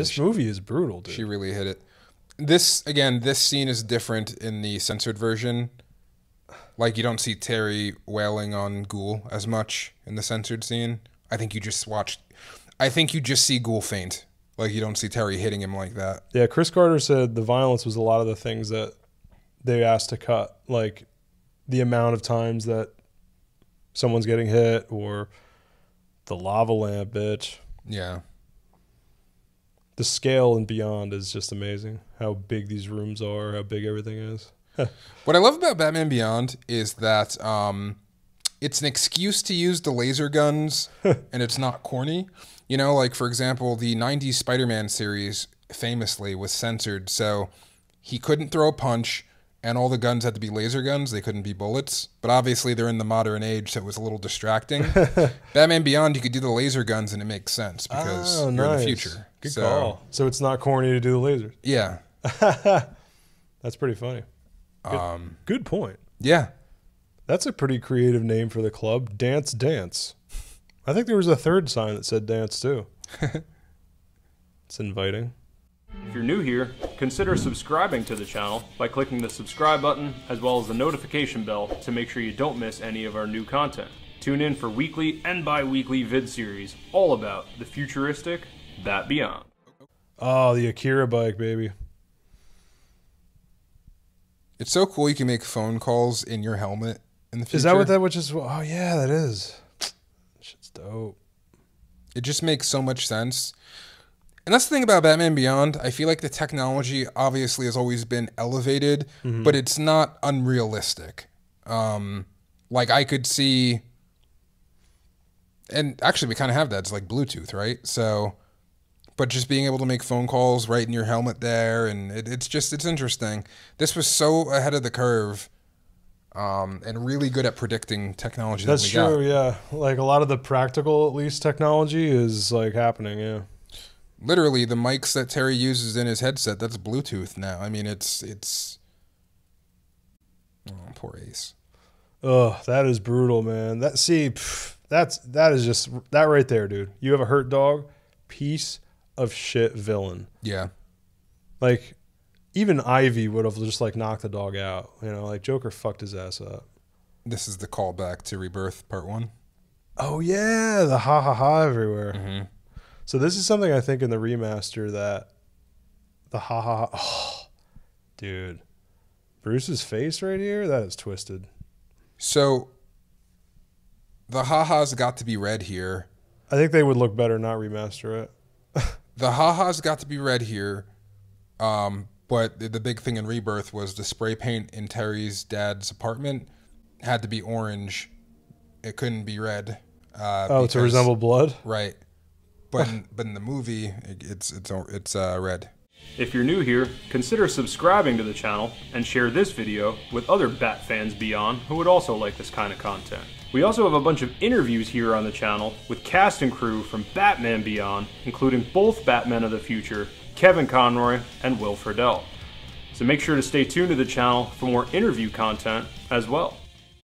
This movie is brutal, dude. She really hit it. This, again, this scene is different in the censored version. Like, you don't see Terry wailing on Ghoul as much in the censored scene. I think you just watched... I think you just see Ghoul faint. Like, you don't see Terry hitting him like that. Yeah, Chris Carter said the violence was a lot of the things that they asked to cut. Like, the amount of times that someone's getting hit or the lava lamp, bitch. Yeah. The scale and beyond is just amazing. How big these rooms are, how big everything is. What I love about Batman Beyond is that it's an excuse to use the laser guns, and it's not corny. You know, like, for example, the 90s Spider-Man series famously was censored, so he couldn't throw a punch, and all the guns had to be laser guns. They couldn't be bullets. But obviously, they're in the modern age, so it was a little distracting. Batman Beyond, you could do the laser guns, and it makes sense because you're nice. In the future. Good call. So it's not corny to do the lasers. Yeah. That's pretty funny. Good point. Yeah. That's a pretty creative name for the club. Dance Dance. I think there was a third sign that said dance, too. It's inviting. If you're new here, consider subscribing to the channel by clicking the subscribe button as well as the notification bell to make sure you don't miss any of our new content. Tune in for weekly and bi-weekly vid series all about the futuristic Bat Beyond. Oh, the Akira bike, baby. It's so cool you can make phone calls in your helmet in the future. Is that what that which is? Oh, yeah, that is. That shit's dope. It just makes so much sense. And that's the thing about Batman Beyond. I feel like the technology obviously has always been elevated, but it's not unrealistic. Like, I could see... And actually, we kind of have that. It's like Bluetooth, right? So, but just being able to make phone calls right in your helmet there, and it's just, it's interesting. This was so ahead of the curve and really good at predicting technology that we got. That's true, yeah. Like, a lot of the practical, at least, technology is, like, happening, yeah. Literally, the mics that Terry uses in his headset, that's Bluetooth now. I mean, it's... Oh, poor Ace. Ugh, that is brutal, man. That, see, that is just... That right there, dude. You have a hurt dog, piece of shit villain. Yeah. Like, even Ivy would have just, like, knocked the dog out. You know, like, Joker fucked his ass up. This is the callback to Rebirth Part 1. Oh, yeah! The ha-ha-ha everywhere. Mm-hmm. So this is something I think in the remaster that the ha-ha-ha... Oh, dude. Bruce's face right here? That is twisted. So the ha-ha's got to be red here. I think they would look better not remaster it. The ha-ha's got to be red here. But the big thing in Rebirth was the spray paint in Terry's dad's apartment had to be orange. It couldn't be red. Because, to resemble blood? Right. But in the movie, it's red. If you're new here, consider subscribing to the channel and share this video with other Bat fans beyond who would also like this kind of content. We also have a bunch of interviews here on the channel with cast and crew from Batman Beyond, including both Batmen of the Future, Kevin Conroy and Will Friedle. So make sure to stay tuned to the channel for more interview content as well.